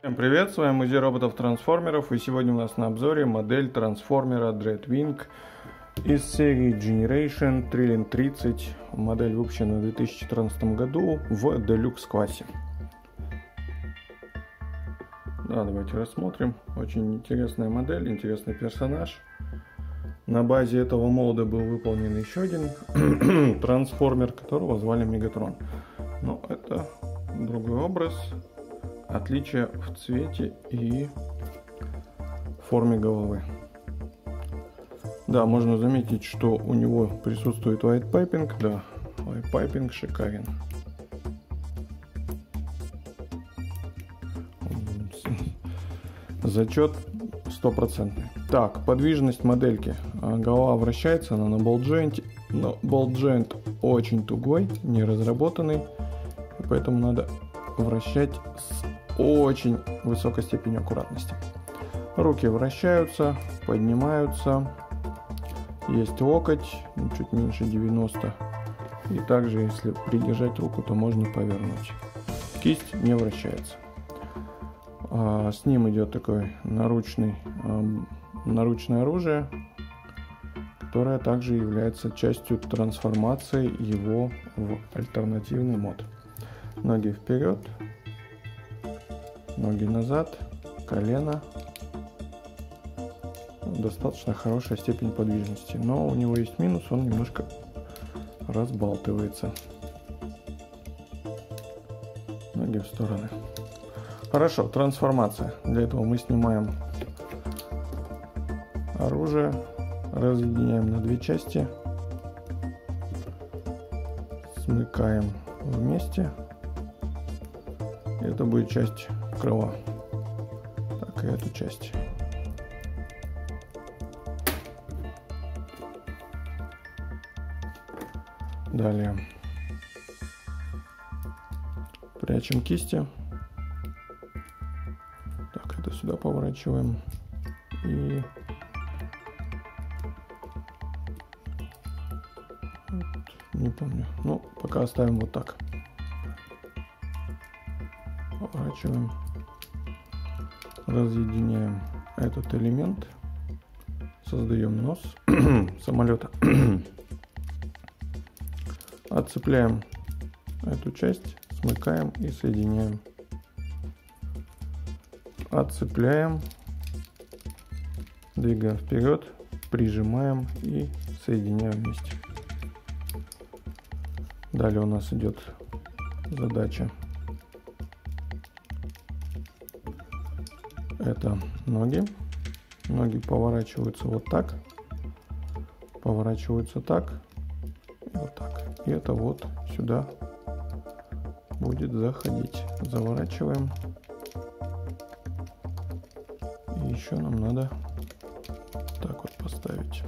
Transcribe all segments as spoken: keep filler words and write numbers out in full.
Всем привет, с вами музей роботов-трансформеров, и сегодня у нас на обзоре модель трансформера Dreadwing из серии Generation Thrilling тридцать. Модель выпущена в две тысячи четырнадцатом году в Deluxe классе. Да, давайте рассмотрим. Очень интересная модель, интересный персонаж. На базе этого молда был выполнен еще один трансформер, которого звали Мегатрон. Но это другой образ. Отличие в цвете и форме головы. Да, можно заметить, что у него присутствует white piping. Да, white piping шикарен. Зачет стопроцентный. Так, подвижность модельки. Голова вращается, она на ball joint, но ball joint очень тугой, не разработанный, поэтому надо вращать с очень высокой степенью аккуратности. Руки вращаются, поднимаются, есть локоть, чуть меньше девяносто, и также если придержать руку, то можно повернуть. Кисть не вращается. С ним идет такой наручный, наручное оружие, которое также является частью трансформации его в альтернативный мод. Ноги вперед, ноги назад, колено. Достаточно хорошая степень подвижности, но у него есть минус, он немножко разбалтывается. Ноги в стороны. Хорошо, трансформация. Для этого мы снимаем оружие, разъединяем на две части, смыкаем вместе. Это будет часть крыла, так и эту часть. Далее прячем кисти, так, это сюда поворачиваем и вот, не помню, ну пока оставим вот так. Поворачиваем, разъединяем этот элемент, создаем нос самолета, отцепляем эту часть, смыкаем и соединяем, отцепляем, двигаем вперед, прижимаем и соединяем вместе. Далее у нас идет задача. Это ноги. Ноги поворачиваются вот так, поворачиваются так, вот так. И это вот сюда будет заходить. Заворачиваем. И еще нам надо так вот поставить.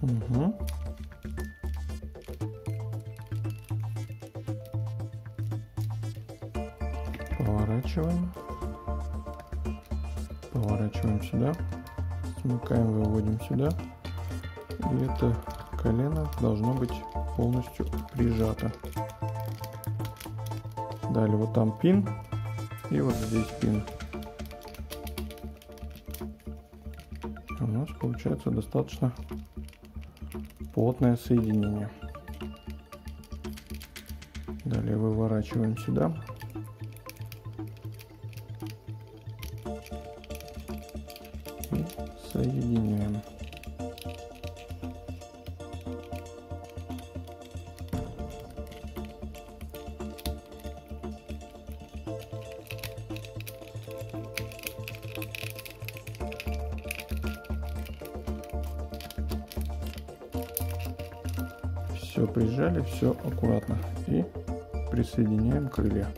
Угу. Поворачиваем, поворачиваем сюда, смыкаем, выводим сюда, и это колено должно быть полностью прижато. Далее вот там пин, и вот здесь пин. У нас получается достаточно плотное соединение. Далее выворачиваем сюда. И соединяем. Все прижали, все аккуратно, и присоединяем крылья.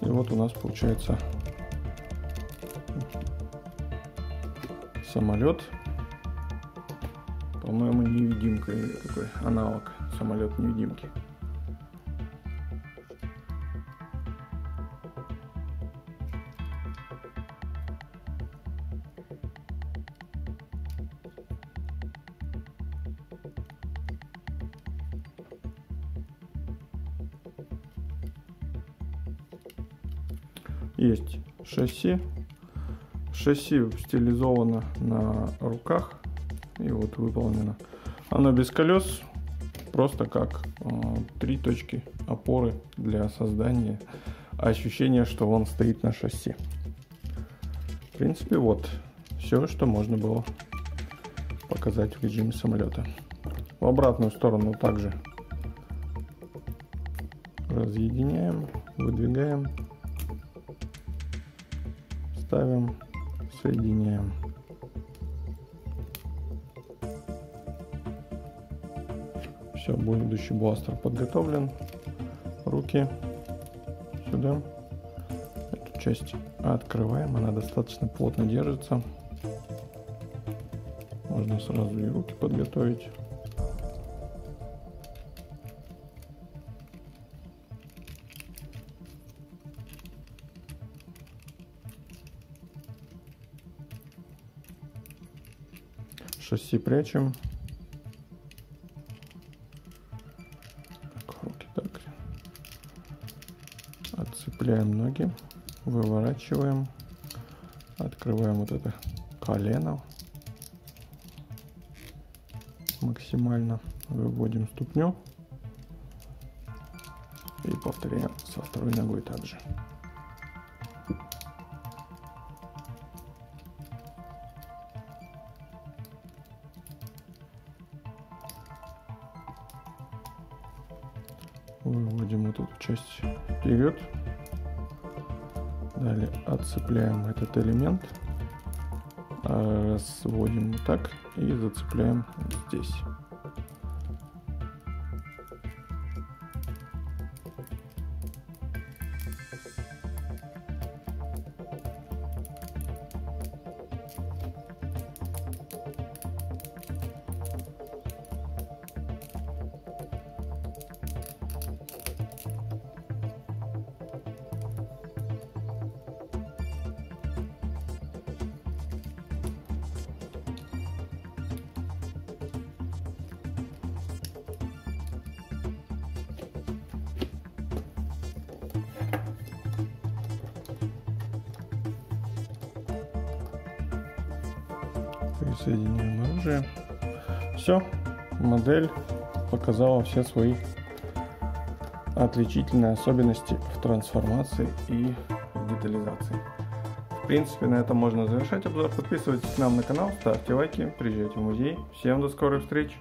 И вот у нас получается самолет, по-моему, невидимка или такой аналог самолет невидимки. Есть шасси. Шасси стилизовано на руках. И вот выполнено. Оно без колес. Просто как э, три точки опоры для создания ощущения, что он стоит на шасси. В принципе, вот все, что можно было показать в режиме самолета. В обратную сторону также разъединяем, выдвигаем, ставим, соединяем. Все, будущий бластер подготовлен. Руки сюда. Эту часть открываем, она достаточно плотно держится. Можно сразу и руки подготовить. Шасси прячем. Цепляем ноги, выворачиваем, открываем вот это колено, максимально выводим ступню и повторяем со второй ногой также. Выводим вот эту часть вперед. Далее отцепляем этот элемент, сводим вот так и зацепляем здесь. Соединяем оружие. Все, модель показала все свои отличительные особенности в трансформации и в детализации. В принципе, на этом можно завершать обзор. Подписывайтесь к нам на канал, ставьте лайки, приезжайте в музей. Всем до скорых встреч!